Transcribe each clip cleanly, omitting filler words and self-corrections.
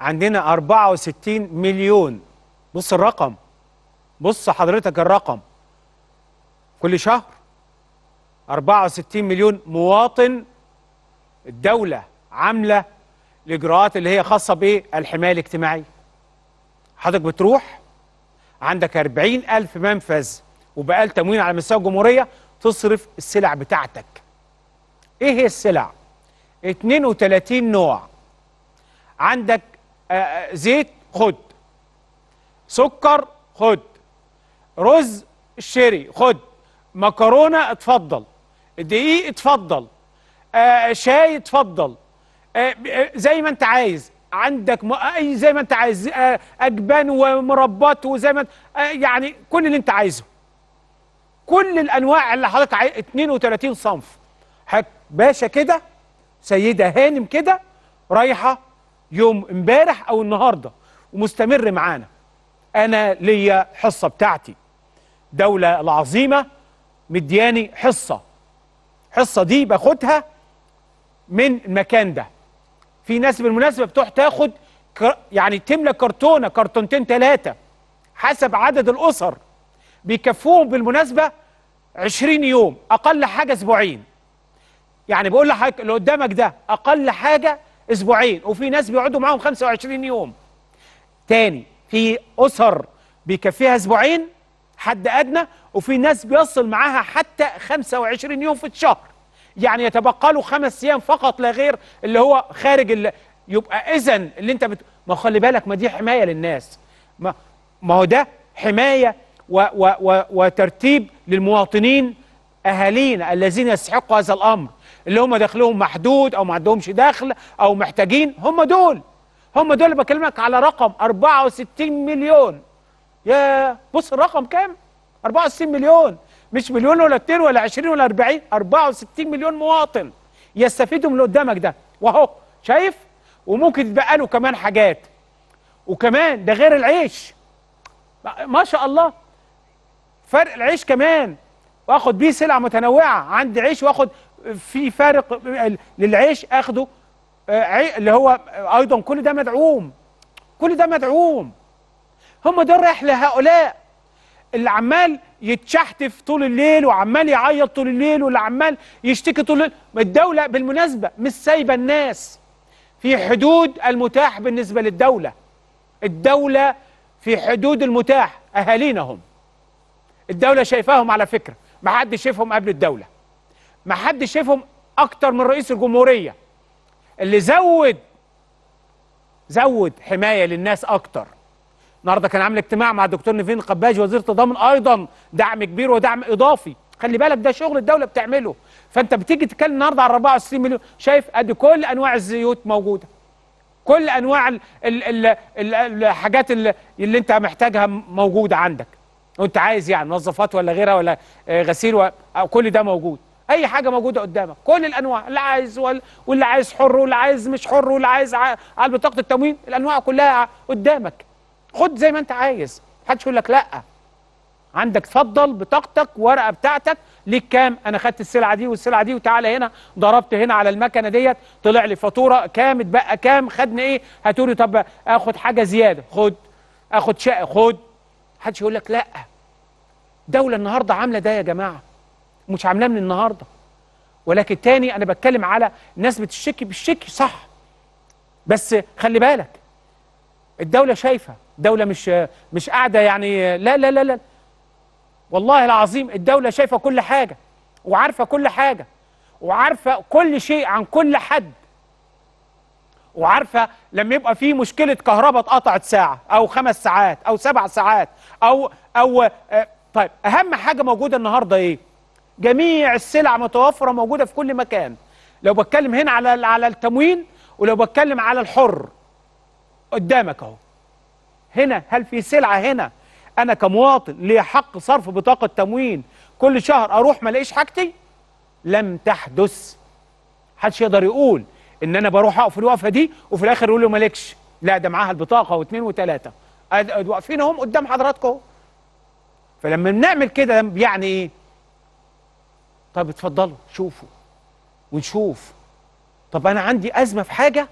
عندنا 64 مليون. بص الرقم، بص حضرتك الرقم، كل شهر 64 مليون مواطن. الدولة عاملة الإجراءات اللي هي خاصة بالحماية الاجتماعية. حضرتك بتروح عندك 40,000 منفذ وبقال تموين على مستوى الجمهورية تصرف السلع بتاعتك. إيه هي السلع؟ 32 نوع. عندك زيت خد، سكر خد، رز الشري خد، مكرونة اتفضل، دقيق اتفضل، شاي اتفضل، زي ما انت عايز. عندك زي ما انت عايز، اجبان ومربات وزي ما يعني كل اللي انت عايزه، كل الانواع اللي حضرتك عايزها. 32 صنف باشا كده. سيدة هانم كده رايحة يوم امبارح او النهارده ومستمر معانا. انا ليا حصه بتاعتي، دولة العظيمه مدياني حصه، الحصه دي باخدها من المكان ده. في ناس بالمناسبه بتروح تاخد يعني تملك كرتونه، كرتونتين، 3 حسب عدد الاسر، بيكفوهم بالمناسبه 20 يوم، اقل حاجه اسبوعين. يعني بقول لحضرتك اللي قدامك ده اقل حاجه اسبوعين، وفي ناس بيقعدوا معاهم 25 يوم. تاني، في اسر بيكفيها اسبوعين حد ادنى، وفي ناس بيصل معاها حتى 25 يوم في الشهر، يعني يتبقى له 5 ايام فقط لا غير، اللي هو خارج يبقى اذن اللي انت ما خلي بالك، ما دي حمايه للناس، ما هو ده حمايه وترتيب للمواطنين اهالينا الذين يستحقوا هذا الامر، اللي هم دخلهم محدود او ما عندهمش دخل او محتاجين. هم دول اللي بكلمك على رقم 64 مليون. يا بص الرقم كام؟ 64 مليون، مش مليون ولا 2 ولا 20 ولا 40، 64 مليون مواطن يستفيدوا من اللي قدامك ده، واهو شايف؟ وممكن يتبقى له كمان حاجات، وكمان ده غير العيش. ما شاء الله، فرق العيش كمان، واخد بيه سلع متنوعه. عندي عيش واخد في فارق للعيش، اخده اللي هو ايضا كل ده مدعوم، كل ده مدعوم. هم دول رايح لهؤلاء اللي عمال يتشحتف طول الليل، وعمال يعيط طول الليل، واللي عمال يشتكي طول الليل. الدولة بالمناسبة مش سايبة الناس في حدود المتاح بالنسبة للدولة، الدولة في حدود المتاح. أهالينا هم الدولة شايفاهم، على فكرة ما حدش شايفهم قبل الدولة، ما حدش شايفهم أكتر من رئيس الجمهورية اللي زود حماية للناس أكتر. النهارده كان عامل اجتماع مع الدكتور نيفين قباج وزير التضامن، ايضا دعم كبير ودعم اضافي. خلي بالك ده شغل الدوله بتعمله. فانت بتيجي تتكلم النهارده على 24 مليون، شايف قد كل انواع الزيوت موجوده، كل انواع الحاجات اللي انت محتاجها موجوده عندك، وانت عايز يعني منظفات ولا غيرها ولا غسيل كل ده موجود، اي حاجه موجوده قدامك، كل الانواع، اللي عايز واللي عايز حر واللي عايز مش حر واللي عايز على بطاقه التموين، الانواع كلها قدامك، خد زي ما انت عايز، محدش يقول لك لا. عندك اتفضل بطاقتك، ورقه بتاعتك ليك كام، انا خدت السلعه دي والسلعه دي، وتعالى هنا ضربت هنا على المكنه ديت، طلع لي فاتوره كام، اتبقى كام، خدنا ايه، هاتولي طب اخد حاجه زياده، خد، اخد شقه، خد، محدش يقول لك لا. الدوله النهارده عامله ده يا جماعه، مش عاملاه من النهارده. ولكن تاني انا بتكلم على ناس بتشتكي، بتشتكي صح، بس خلي بالك الدوله شايفه، الدولة مش قاعدة يعني لا لا لا لا، والله العظيم الدولة شايفة كل حاجة، وعارفة كل حاجة، وعارفة كل شيء عن كل حد، وعارفة لما يبقى في مشكلة كهرباء اتقطعت ساعة أو 5 ساعات أو 7 ساعات أو طيب. أهم حاجة موجودة النهاردة إيه؟ جميع السلع متوفرة، موجودة في كل مكان. لو بتكلم هنا على التموين، ولو بتكلم على الحر قدامك أهو. هنا هل في سلعه هنا انا كمواطن لي حق صرف بطاقه تموين كل شهر اروح ما الاقيش حاجتي؟ لم تحدث. محدش يقدر يقول ان انا بروح اقف الوقفه دي وفي الاخر يقول له مالكش، لا ده معاها البطاقه واثنين وثلاثه، واقفين هم قدام حضراتكم. فلما بنعمل كده يعني ايه؟ طب اتفضلوا شوفوا ونشوف. طب انا عندي ازمه في حاجه،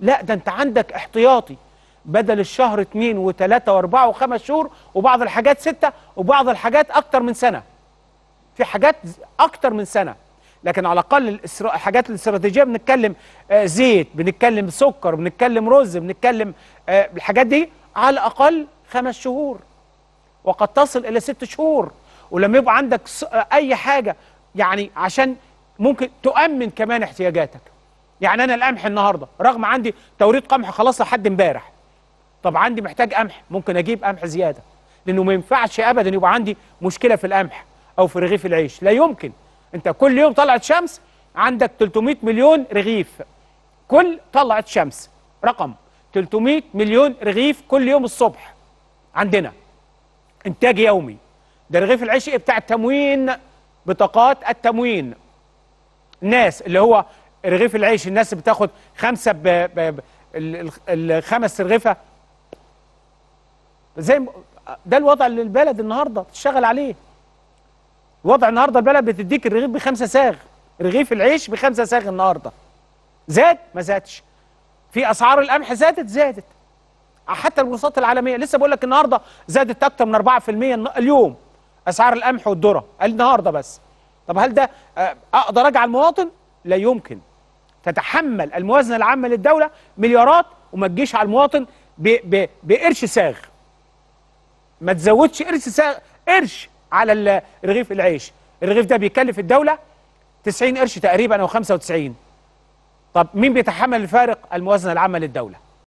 لا ده انت عندك احتياطي بدل الشهر 2 و3 و4 و5 شهور، وبعض الحاجات 6، وبعض الحاجات اكتر من سنه، في حاجات اكتر من سنه. لكن على الاقل الحاجات الاستراتيجيه بنتكلم زيت، بنتكلم سكر، بنتكلم رز، بنتكلم الحاجات دي على الاقل 5 شهور وقد تصل الى 6 شهور. ولما يبقى عندك اي حاجه يعني عشان ممكن تؤمن كمان احتياجاتك. يعني انا القمح النهارده رغم عندي توريد قمح خلاص لحد امبارح، طب عندي محتاج قمح، ممكن اجيب قمح زياده، لانه ما ينفعش ابدا يبقى عندي مشكله في القمح او في رغيف العيش، لا يمكن. انت كل يوم طلعت شمس عندك 300 مليون رغيف، كل طلعت شمس رقم 300 مليون رغيف كل يوم الصبح عندنا انتاج يومي. ده رغيف العيش بتاع التموين، بطاقات التموين، الناس اللي هو رغيف العيش، الناس بتاخد 5 الخمس رغيفه زي ده الوضع اللي البلد النهارده بتشتغل عليه. وضع النهارده البلد بتديك الرغيف ب5 ساغ، رغيف العيش ب5 ساغ النهارده. زاد؟ ما زادش. في اسعار القمح زادت. حتى البورصات العالميه لسه بقول لك النهارده زادت اكتر من 4% اليوم اسعار القمح والذره النهارده بس. طب هل ده اقدر اجعل المواطن؟ لا يمكن. تتحمل الموازنه العامه للدوله مليارات وما تجيش على المواطن بقرش ساغ. ما تزودش قرش ساغ، قرش على رغيف العيش. الرغيف ده بيكلف الدولة 90 قرش تقريبا أو 95. طب مين بيتحمل الفارق؟ الموازنة العامة للدولة.